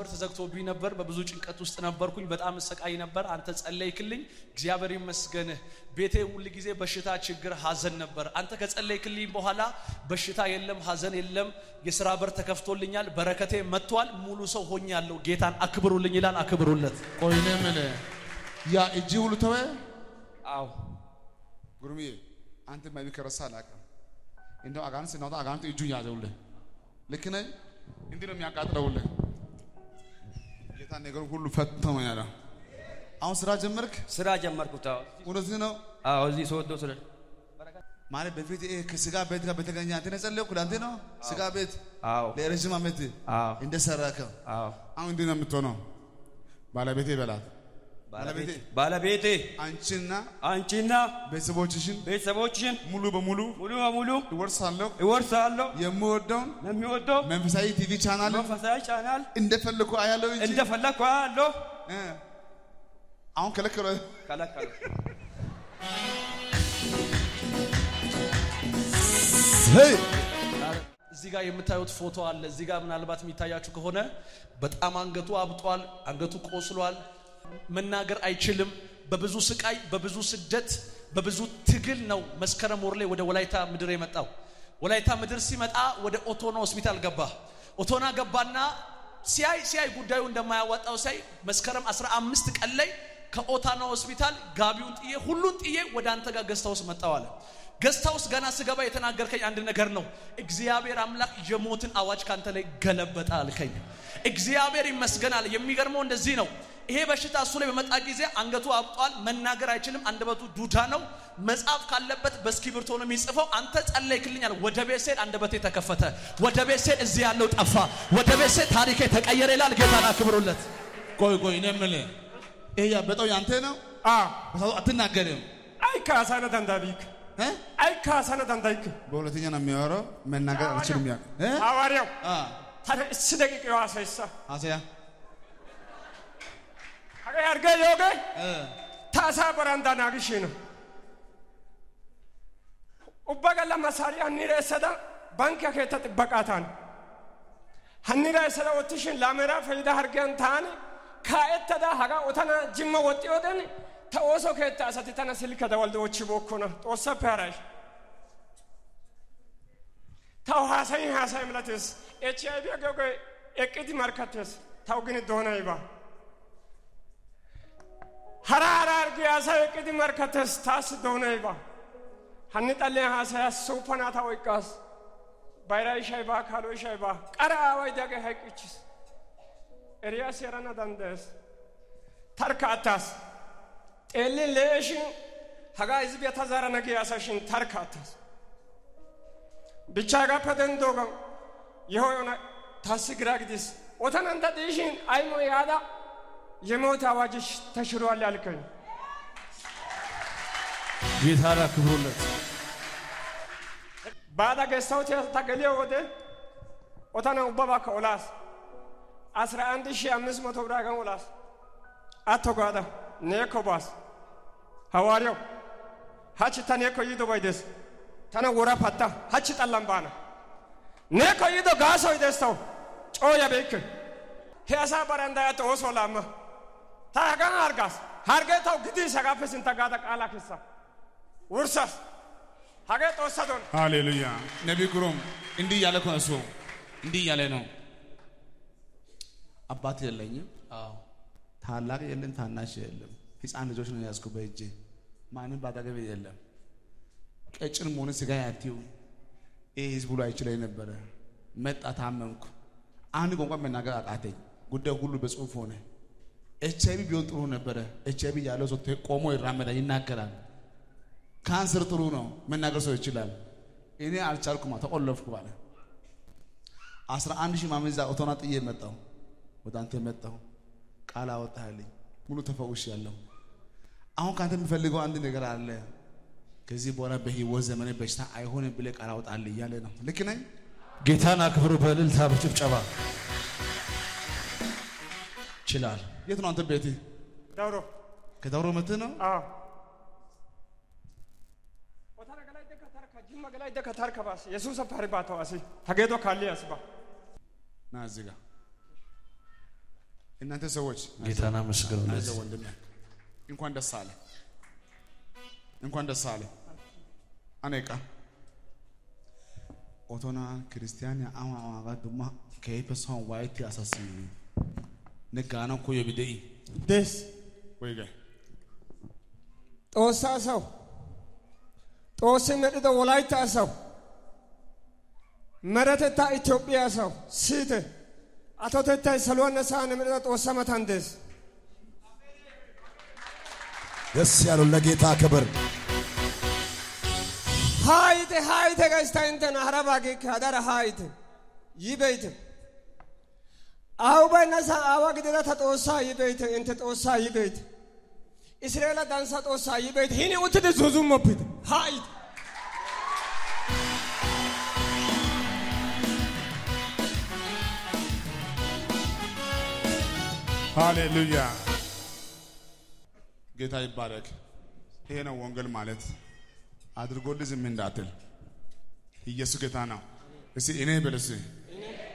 نبر تزكتوبي نبر ببزوج انقط وسط نبركوኝ በጣም ሰቃይ ነበር አንተ ጸለይክልኝ እግዚአብሔር ይመስገን ቤቴ ሁሉ ጊዜ በሽታ ችግር ሐዘን ነበር አንተ ከጸለይክልኝ በኋላ በሽታ የለም ሐዘን የለም የሥራ በር ተከፍቶልኛል በረከቴ መጥቷል ሙሉ ሰው ሆኛለሁ ጌታን አክብሩልኝ ይላል አክብሩለት ቆይነ ምን ያ እጂ ሁሉ ተወ አው ጉርምዬ አንተ ማይከረሳላከ እንደው አጋንስ ነው አጋንቱ እጁኛ ዘውለ ለከነ እንዲንም ያቃጥለውለ ጌታን ነገር ሁሉ ፈተመኛላ አሁን ስራ ጀመርኩታ ወደዚህ ነው አዎ እዚህ ሰውዶ ስለ ማለት በፊት ከስጋ ቤት ጋር በተገናኘ አንተ ነጸለኩ አንተ ነው ስጋ ቤት አዎ ለረጅም አመት እንደሰራከ አዎ አሁን እንዲንም የምትሆነው ባለቤቴ በላት ባለቤቴ አንቺና ቤተሰቦችሽን ሙሉ በሙሉ ይወርሳለሁ የምወደው መንፈሳዊ ቲቪ ቻናል እንደፈለኩ አያለው አሁን ከለከለ ሄይ እዚህ ጋር የምታዩት ፎቶ አለ እዚህ ጋር ምናልባት የሚታያችሁ ከሆነ በጣም አንገቱ አብጧል አንገቱ ቆስሏል መናገር አይችልም በብዙ ስቃይ በብዙ ስደት በብዙ ትግል ነው መስከረም ወር ላይ ወደ ወላይታ ምድር የመጣው ወላይታ ምድር ሲመጣ ወደ ኦቶና ሆስፒታል ገባ ኦቶና ገባና ሲአይ ጉዳዩ እንደማያወጣው ሳይ መስከረም 15 ቀን ላይ ከኦታና ሆስፒታል ጋቢውን ጥዬ ሁሉን ጥዬ ወደ አንተ ጋር ገስታውስ መጣው አለ ገስታውስ ገና ስገባ የተናገርከኝ አንድ ነገር ነው እግዚአብሔር አምላክ የሞትን አዋጅ ካንተ ላይ ገለበጣ አልከኝ እግዚአብሔር ይመስገናል የሚገርመው እንደዚህ ነው ይሄ በሽታ እሱ ላይ በመጣ ጊዜ አንገቱ አብጧል መናገር አይችልም አንደበቱ ዱዳ ነው መጻፍ ካለበት በስክሪፕቶ ነው የሚጽፈው አንተ ጸለይክልኛል ወደ ቤሴት አንደበቴ ተከፈተ ወደ ቤሴት እዚህ ያለው ጠፋ ወደ ቤሴት ታሪኬ ተቀየረ ይላል ጌታን አክብሩለት ቆይ ነምለ እያ በጣው ያንተ ነው አትናገርም አይ ካሳነ ተንዳቢክ በሁለተኛ ነው የሚያወራው መናገር አይችልም ያ አዋሪያው ታስደቂቅ ያሳይሳ አሰያ አርገ ይወገ ታሳበራንዳና ግሽኑ ኡባጋላ መሳሪያ ንረሰዳ ባንክ ያከተ ጥበቃታን ሐንራሰዳ ወትሽን ላመራ ፈይዳ አርገን ታን ካእተዳ ሀጋ ወተና ጅመ ወጥዮደን ተወሶ ከተአሰት ተነስል ከደወልዶች ቦኮና ጦሰ ፈራሽ ታውሃሳይ ምለተስ ኤችአይቪ ገገ እቅድ ማርከተስ ታውግን ዶና ይባ حرارار گیا سا ایک دی مرکت استاس دونے با ہن تلے ہاسا سوپنا تھا وکاس بایرا شیبا کھالو شیبا قرا وے دگے ہکچ اریا سیرنا دندس ترکاتس تل لیشن ہگا از بیا تزارا نگیا سا شین ترکاتس بچا گا پدن دوگا یہونا تاسگراگ دس اوتنن ددیشن ایمو یادا የሞት አዋጅ ተሽሯል ያልከኝ ጌታራ ክብሩለት ባዳ ገስታው ተገለየ ወደ ወታናው ባባካ ኦላስ 11500 ብር አገን ኦላስ አቶጋዳ ነኮባስ ሐዋሪው ሀቺ ታኔኮ ይዶ ባይደስ ታና ወራ ፋታ ሀቺ ጣላምባና ነኮ ይዶ ጋሶ ይደስታው ጮያ በክ ሄሳ ባራንዳ ተወሶላማ ታጋን አርጋስ አርገታው ግዲ ሰጋፈስን ተጋዳ ቃላክሳ ወርሳ ሀገት ወሰደን ሃሌሉያ ነብይ ግሩም እንዲ ያለኮ እሱ እንዲ ያለ ነው አባት የለኝም አዎ ታላቅ የለም ታናሽ የለም ህፃን ልጆች ነው ያስኩበ እጄ ማንም ባዳገብ የለም ቀጭን ሞነ ስጋ ያቲው እዚህ ብሎ አይችልኝ ነበር መጣ ታመምኩ አንድ ቆንቋን መናገር አቃተኝ ጉዳው ሁሉ በጽሁፍ ሆነ ኤችአይቪ ቢሆን ጥሩ ነበር ኤችአይቪ ያለው ሰው ተቆሞ ይራመዳል ይናገራል ካንሰር ጥሩ ነው መናገር ሰው ይችላል እኔ አልቻልኩም ተቆለፍኩ ባለ 11000 ማመንዛ ኦቶና ጥዬ መጣው ወዳንተ መጣው ቃል አወጣልኝ ሙሉ ተፈውሽ ያለው አሁን ካንተ የምፈልገው አንድ ነገር አለ ከዚህ በኋላ በህይወት ዘመኔ በሽታ አይሆንም ብለ ቃል አወጣልኝ ያለ ነው ልክ ነኝ ጌታና ክብሩ በልልታ በጭብጨባ ይችላል የት ነው አንተ ቤቴ ዳውሮ ከዳውሮ መተ ነው ወታራ ገላይ ደከታርካ ጅማ ገላይ ደከታርካ ባስ ኢየሱስ አፈሪ ባታው አሲ ታገዶ ካለ ያስባ ናዚጋ إن أنت تزوج. جيت أنا مسكين. أزوج منك. إن كان ده سالي. إن كان ده سالي. أنا كا. أتونا كريستيانيا أما ما قدوا ما كيبس هم وايتي أساسين. نكانوا كوي بدي. دس. ويجي. توسع سو. توسع نريد ولايتي سو. مرة تا إثيوبيا سو. سيد. أتوت تسلون نسأنا من التوسعة تندس. يس يا رجل جيتا كبر. هاي ته كاستين تنهارا باقي كهذا هاي ته يبيت. أوبا نسأ أواك دلها تتوسع يبيت أنت توسع يبيت. إسرائيل دانسات توسع يبيت هني وتد زوجهم ما بيد هاي. هاليلويا. جيتاي بارك. هنا وانجل مالت. أدرغولي زمن داتل. يسوع جتانا. يسي إني بلسي.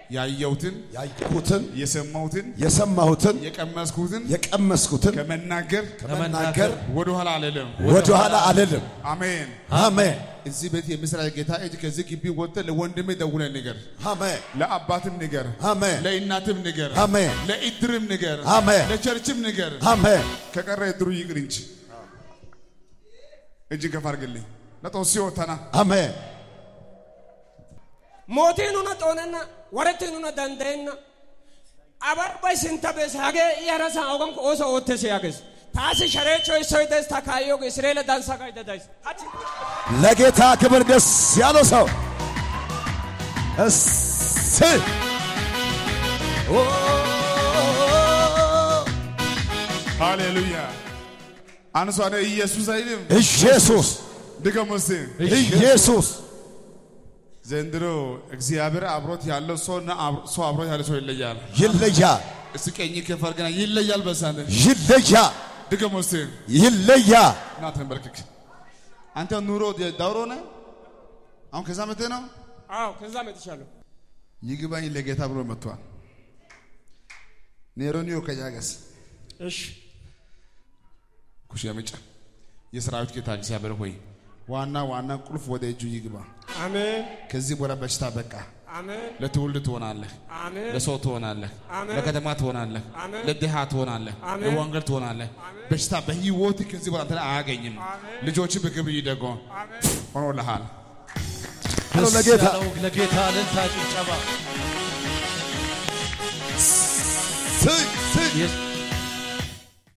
يا يوتن. يا يوتن. يسمعوتن. يسمعوتن. يكمسكوتن. يكمسكوتن. كمن ناجر. ودوها عليهم. آمين. إنسي بيتي مثلا جيتا إيج كزكي بي وتر لوندم داولا نجر. آمين. لا أباتم نجر. آمين. لا إناتم نجر. آمين. لا إدرم نجر. آمين. لا شرتم نجر. آمين. كأنه يدروي يقرنش. إيج كفارقلي. لا توصيو تنا. آمين. موتينونا توننا ورتينونا دندنا. أبار بيسنت بس هاجي يهرس أوعم كوسا أوتسي هاجس. تاسي شريط شوي سويدس تكايوك إسرائيل دانسا كايدا دايس. لقي تاكبر دس يا لوسو. السيل. هاليلويا. أنا سأنا يسوع زينم. يسوع. دكاموسين. يسوع. زندرو إخزيابير أبروت يالله سو أبروت يالله سو يلليال. يلليال. إسكيني كفارجنا يلليال بسانة. يلليال. دكتور مسلم يلليا ناتهم بركك أنت النورو داورونه أم كزامتنا كزامت شالو يجيب أي لقيتها برو متوان نيرونيو كجاعس إيش كوشيا ميتش يسرعت كتاج سيابر هوي وانا كل فودة يجي يجيبها آمين كذي برا بشتا بكا لا تولد ونالله، لا صوت ونالله، لا قدمات ونالله، لا دهات ونالله، لا وانقلت ونالله. بشتا بهي ووتي كذي برا ترى عاجينم. لجوتشي بكبري دعوة. ونقول لها. هلا لقيتها لنتاج الشباب.